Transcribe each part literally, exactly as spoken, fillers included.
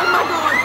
Oh my god! Like,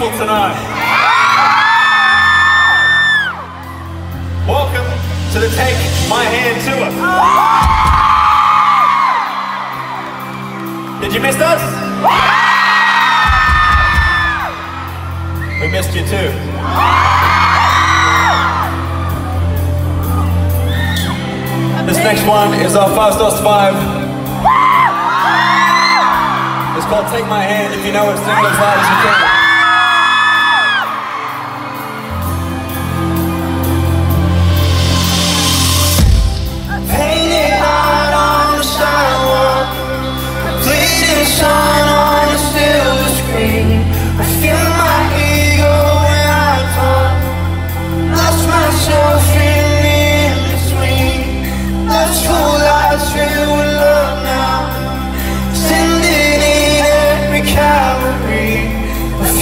beautiful tonight. Welcome to the Take My Hand Tour. Did you miss us? We missed you too. This next one is our Fastest Five. It's called Take My Hand. If you know it, sing it as loud as you can. I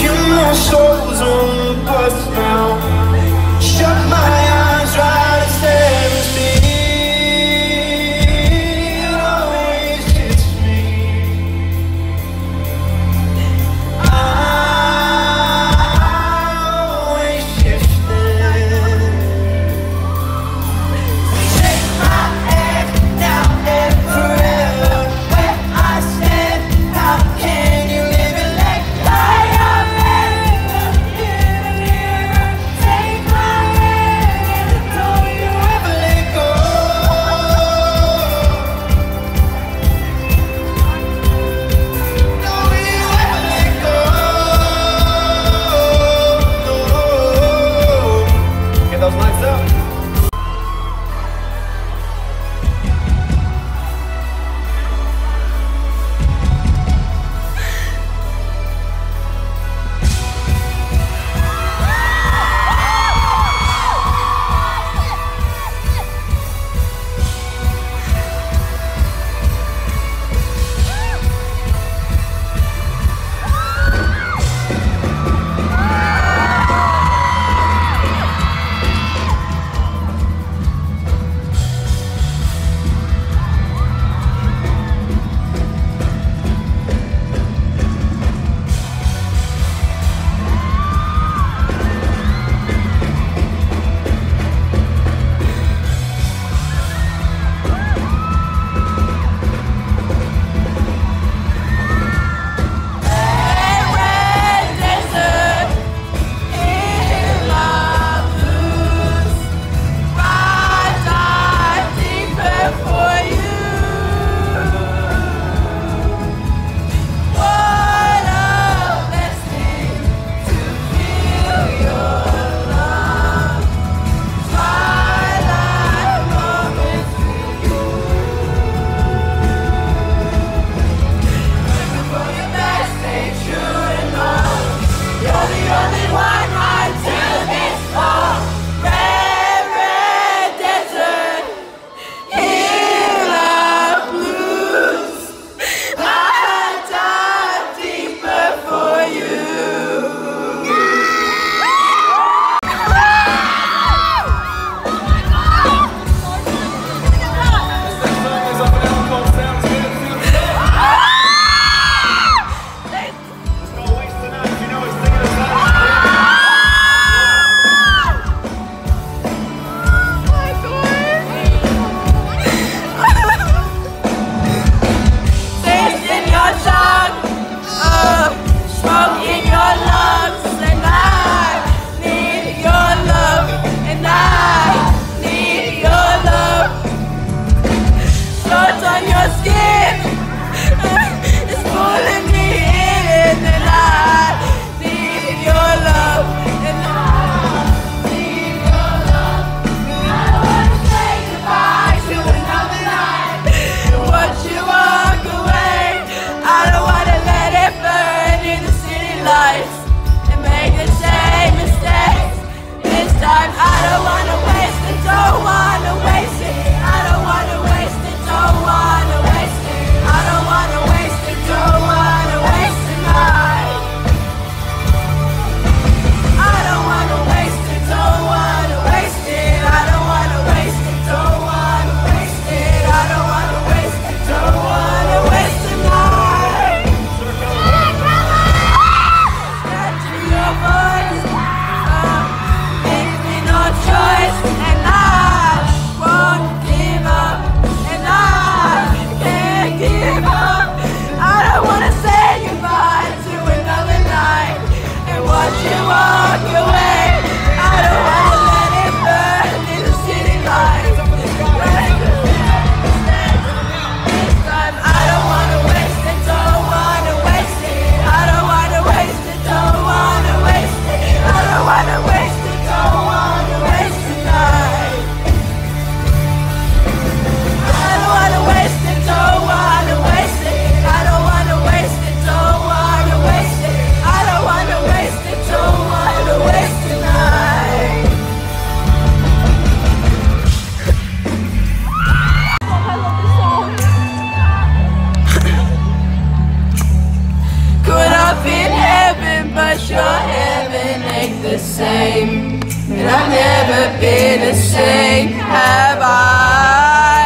the same, and I've never been the same, have I?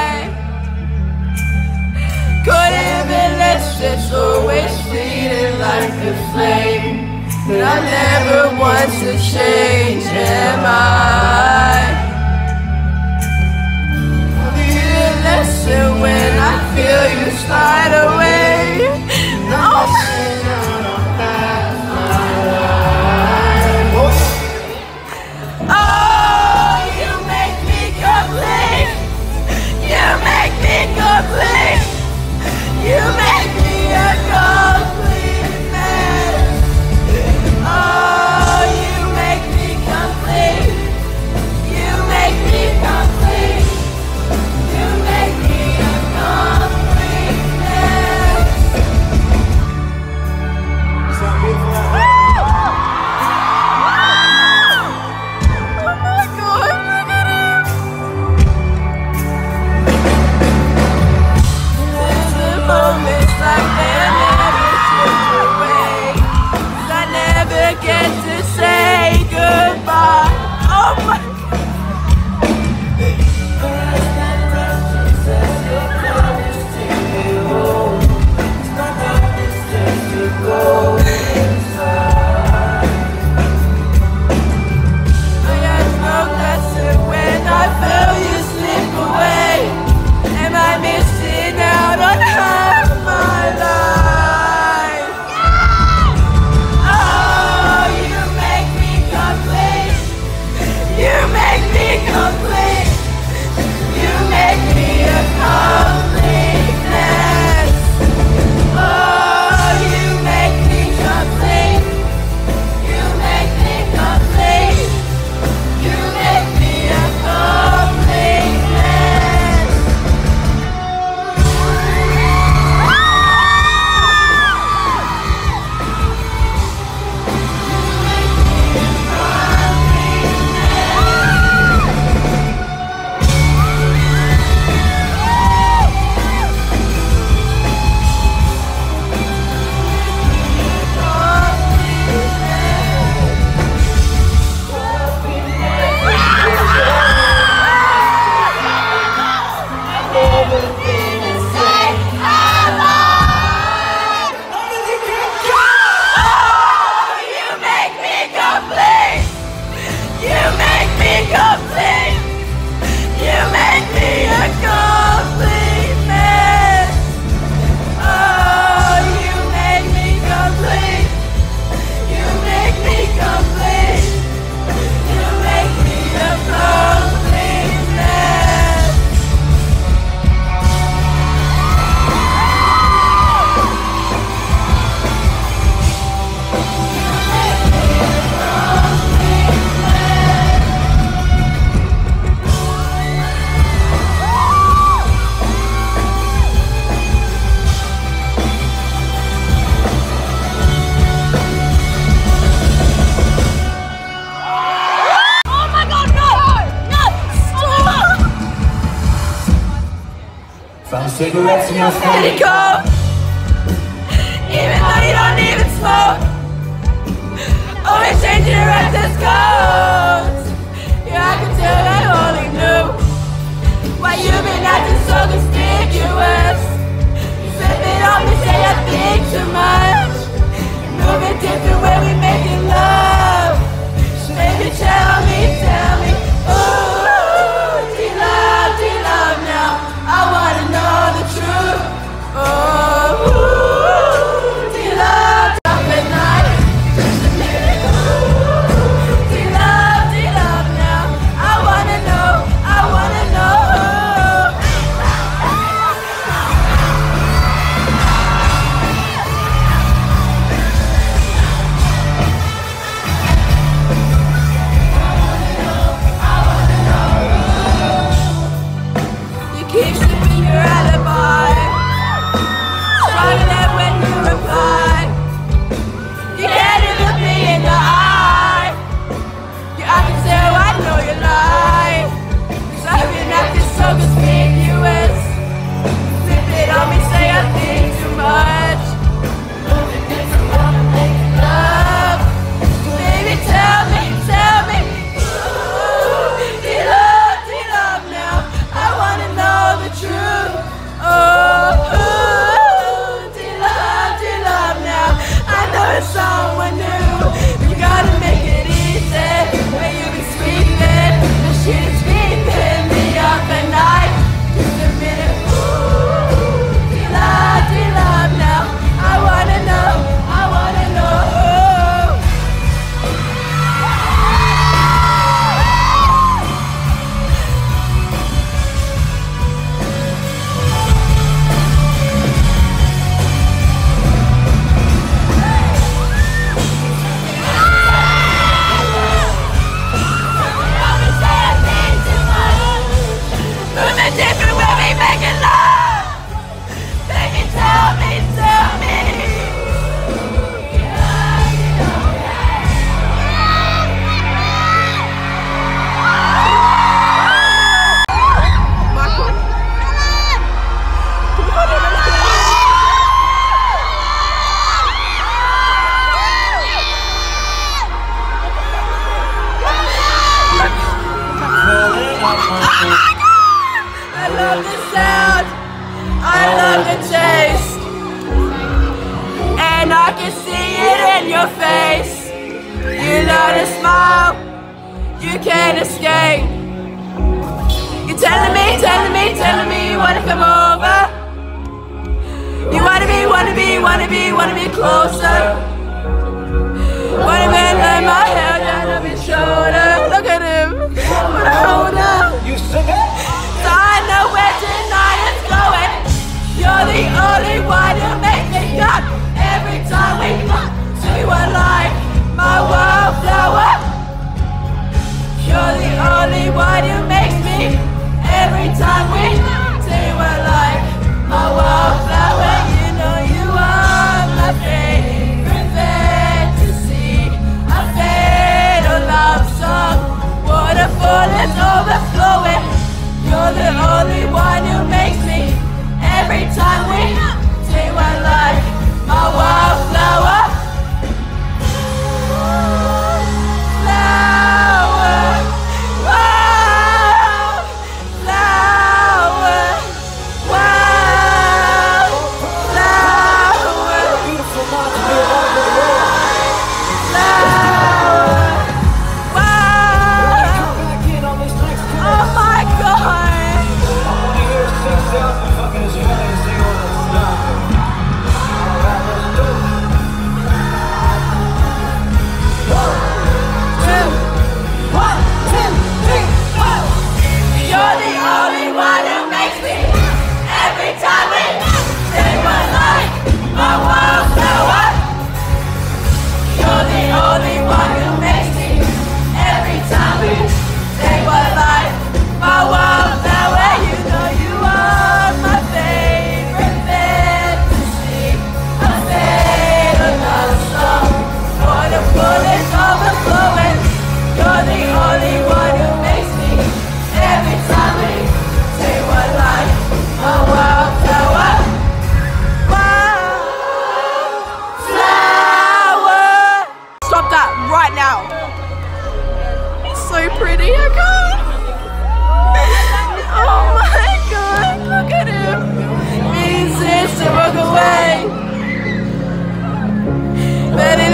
Couldn't be less, just always fleeting like a flame, but I'm never once to change, am I? I'll be the lesson when I feel you slide away. No, cigarettes in your phone. Let it go. Even though you don't even smoke, always changing your reckless codes. Yeah, I can tell they only knew why you've been acting so conspicuous. Slipping off me, say I think too much. Moving different when we making love. So baby, tell me, tell me, ooh, do you love, do you love now? I wanna know. Oh, do you love, do you love at night? Just a minute, ooh, do you love, do you and I can see it in your face. You know the smile, you can't escape. You're telling me, telling me, telling me you wanna come over. You wanna be, wanna be, wanna be, wanna be closer. Wanna be like my hair down on his shoulder. Look at him, what a holder. You sing it? So I know where tonight is going. You're the only one who makes me God. Every time we fuck, we were like my wildflower. You're the only one who makes me. Every time we fuck, we were like my wildflower. You know you are my favorite fantasy, a fatal love song, waterfall is overflowing. You're the only one who makes me. Every time we do our life, my wildflower. Flower, wow, flower, wow, flower, beautiful flower, wow. Oh my God.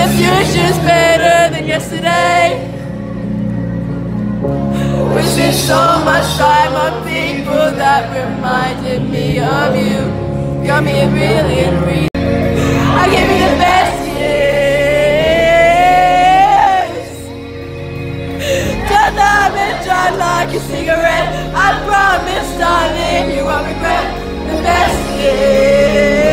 Future's better than yesterday. Wasted so much time on people that reminded me of you. Got me really real. I give you the best years. Turn up and drive like a cigarette. I promise, darling, you won't regret the best years.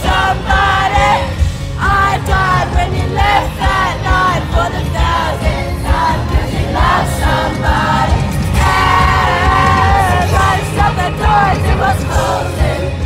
Somebody, everybody stopped the doors, it was closing.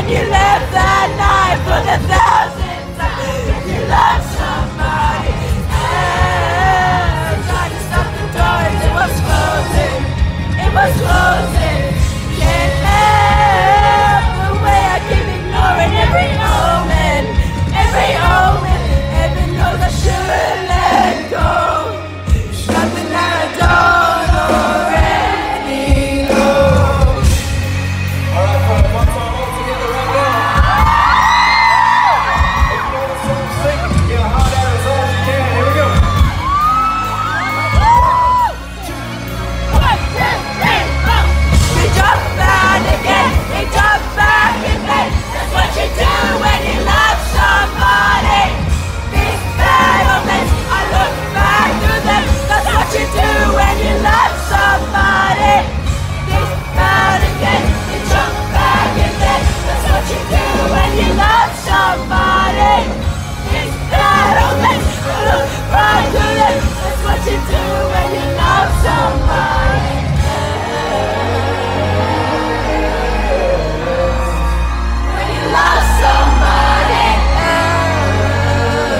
When you left that night for the thousandth time, if you love somebody else, try to stop the door, it was closing, it was closing. Can't help the way I keep ignoring every omen, every omen. Heaven knows I should let go. Something that I don't already know. Alright, folks, one song all together right now. If you know the song, sing it. Get a hard out as long as you can. Here we go. One, two, three, four. You jump back again. You jump back again. That's what you do when you love somebody. These bad omens, I look back to them. That's what you do when you love somebody. These bad again. You jump back again. That's what you do when you love somebody. These bad omens, I look back to them. That's what you do when you love somebody. When you love somebody else.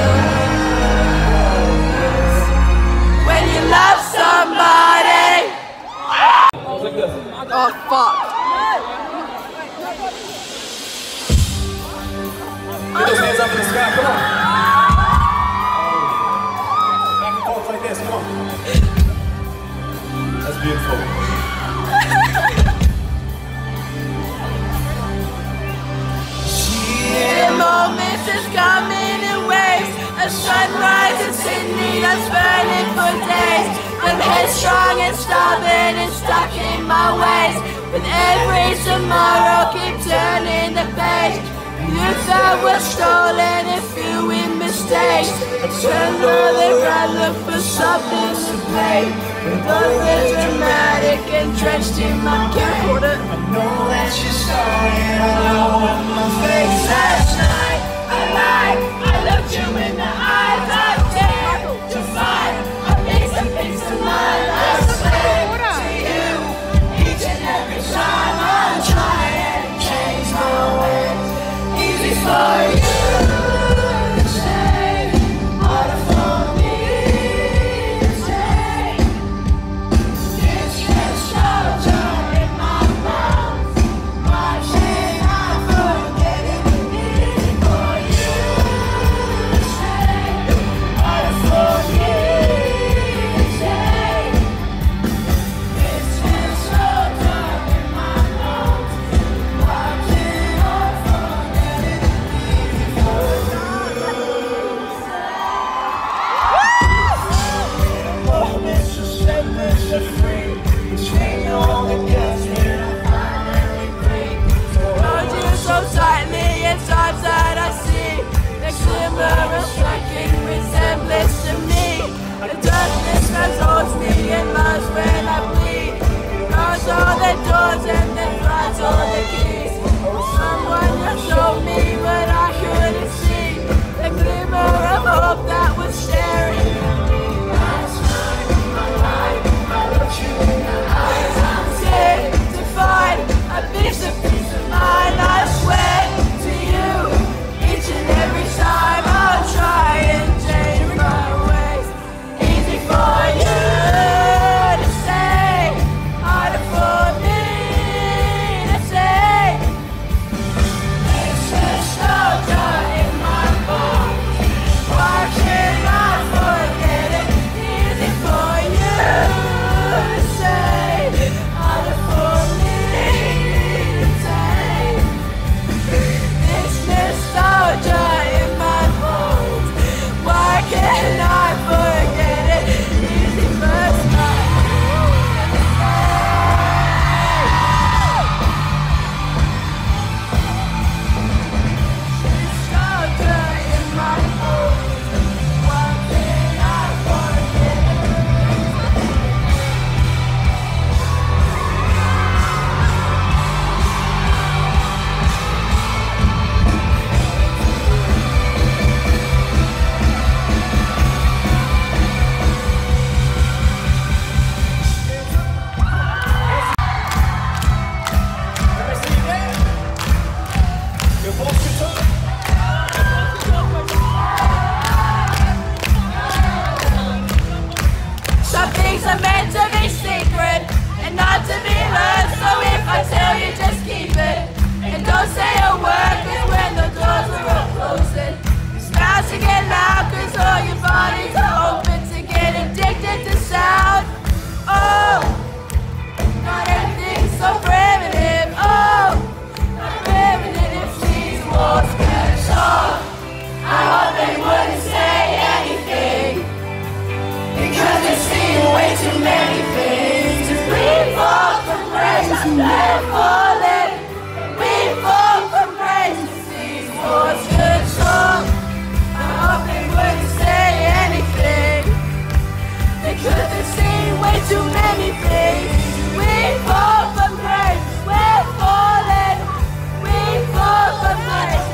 When you love somebody. Oh fuck. Get those hands up in the sky, come on. Back and forth like this, come on. That's beautiful. The moment is coming in waves. A sunrise in Sydney that's burning for days. I'm headstrong and stubborn and stuck in my ways. With every tomorrow keep turning the page. Youth that was stolen and few mistakes. I turned all around, look for something to play. With all this dramatic and drenched in my game. I know that you saw it all over my face. Last night, I lied, I looked you in the eyes. I dared to find a piece of piece of my life. I said to you, each and every time I'm trying to change my ways. Easy for you. Watch. say a word, cause when the doors are all closing, it starts to get loud, cause all your bodies are open to get addicted to sound. Oh, not everything's so primitive. Oh, not primitive, these walls crash off. I hope they wouldn't say anything, because they've seen way too many things. Cause we fall from grace, we're falling, we fall from grace, these walls crash off. I hope they wouldn't say anything, because they've seen way too many things. We fall from grace, we're falling, we fall from grace.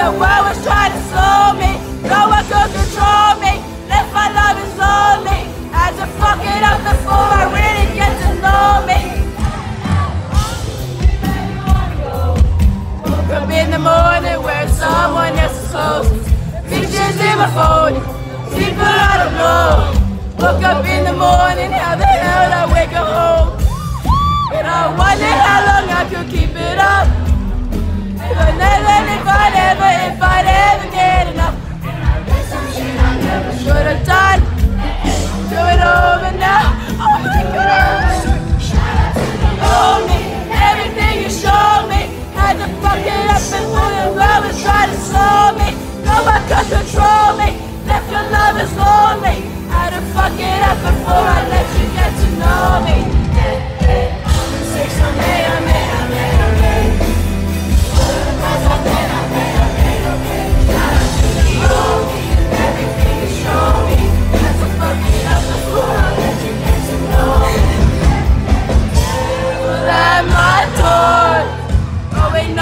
The world was trying to slow me, no one could control me. Left my love is lonely. I just fuck it up before I really get to know me. Woke up in the morning wearing someone else's clothes. Pictures in my phone, people I don't know. Woke up in the morning, how the hell did I wake up home? And I wondered how long I could keep it up. But never, if I'd ever, if I'd ever get enough. And I did something I never should have done. Do it over now. Oh my God. Only everything you showed me. Had to fuck it up and put in love and try to slow me. No one could control me. Left your love is lonely. Had to fuck it up before I let you get to know me. Six on me, I may, I may, I may.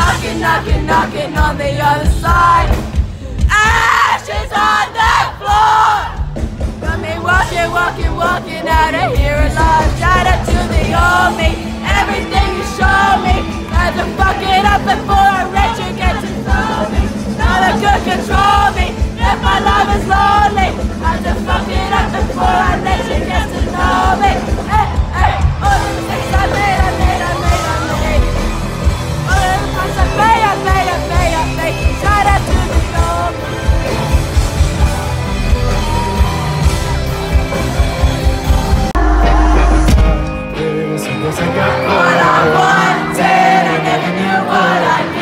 Knocking, knocking, knocking on the other side. Ashes on the floor. Got me walking, walking, walking out of here alive. Shout out to the army. Everything you showed me. Had to fuck it up before I let you get to know me. Not a good control me. If my love is lonely. Had to fuck it up before I let you get to know me. Hey, hey, all the mistakes I made, I made, I made, I made. All the mistakes I made, I made, I made, I made. Shout out to the storm. Yes, I got what I wanted. I never knew what I needed.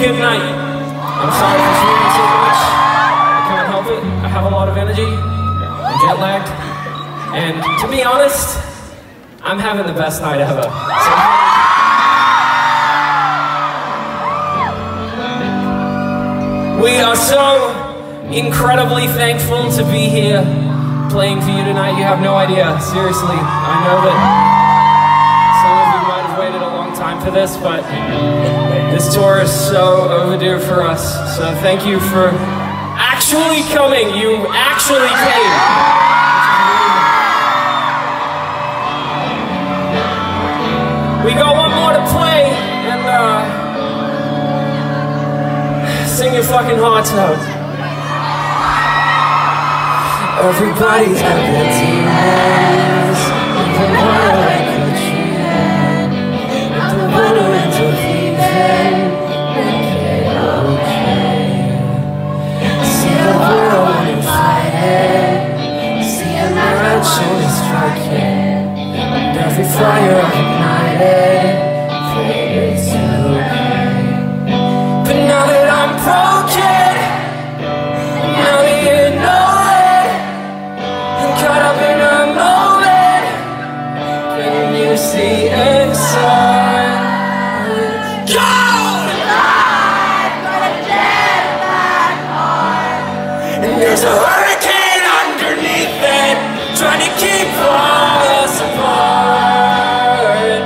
good night. I'm sorry for screaming so much. I can't help it. I have a lot of energy. I'm jet lagged. And to be honest, I'm having the best night ever. So, we are so incredibly thankful to be here playing for you tonight. You have no idea, seriously. I know that some of you might have waited a long time for this, but this tour is so overdue for us. So thank you for actually coming. You actually came. We got one more to play, and uh, sing your fucking hearts out. Everybody's got their demons. The water like a tree. The water into fever. Make it okay. See the world on fire. See a light show is striking. And every fire ignited. Trying to keep us apart.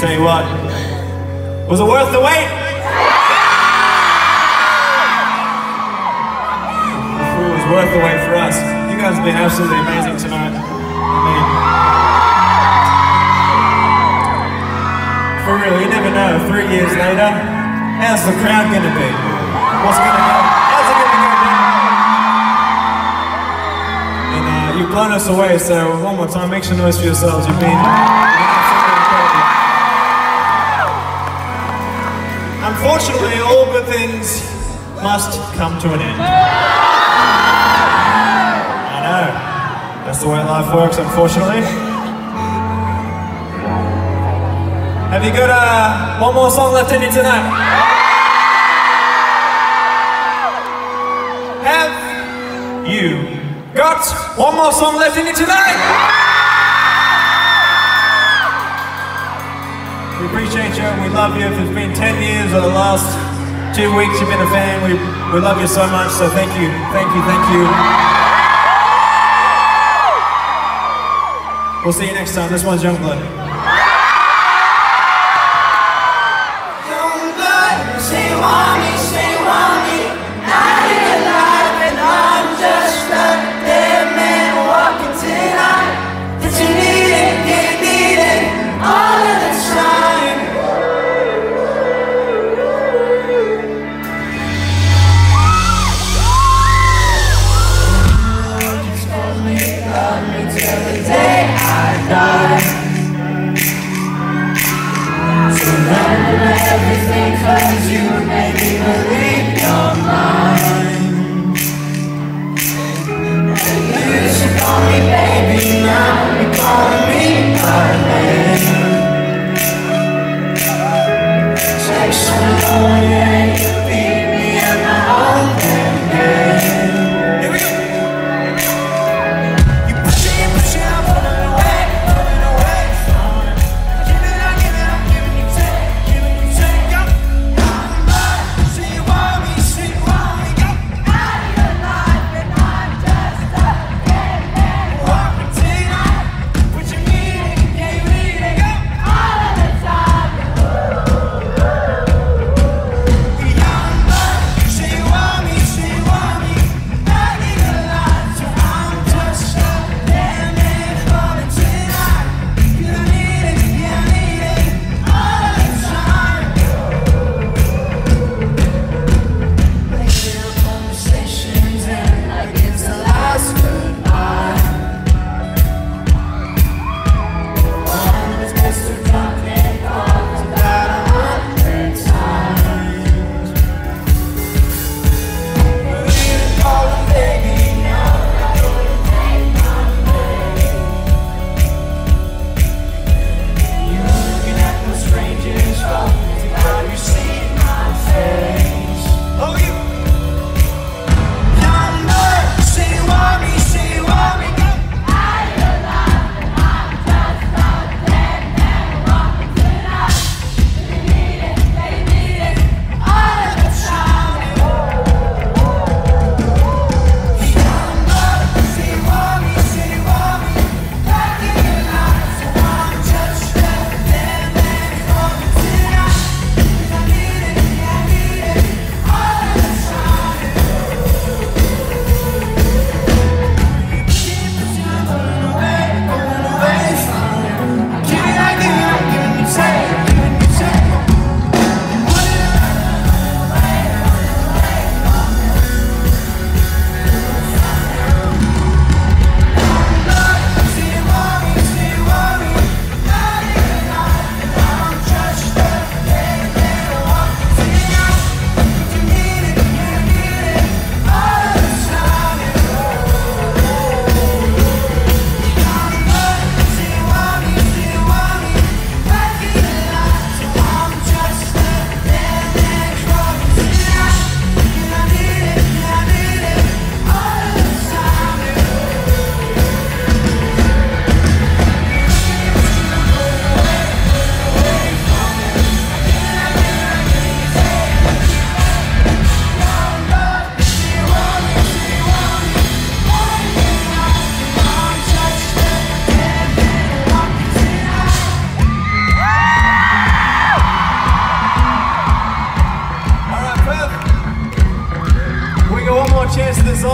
Tell you what, was it worth the wait? It was worth the wait for us. You guys have been absolutely amazing tonight. I mean, for real, you never know. Three years later, how's the crowd gonna be? What's gonna happen? How's it gonna go down? And uh, you've blown us away. So one more time, make some noise for yourselves. You've been. Unfortunately, all good things must come to an end. I know. That's the way life works, unfortunately. Have you got uh, one more song left in you tonight? Have you got one more song left in you tonight? We appreciate you and we love you. If it's been ten years or the last two weeks you've been a fan, we, we love you so much, so thank you, thank you, thank you. We'll see you next time. This one's Youngblood. Youngblood, she want me, she want me. Out here alive and I'm just a dead man walking tonight. Did you need it, did you need it? All of the time. Till the day I die.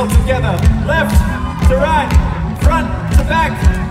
together, left to right, front to back.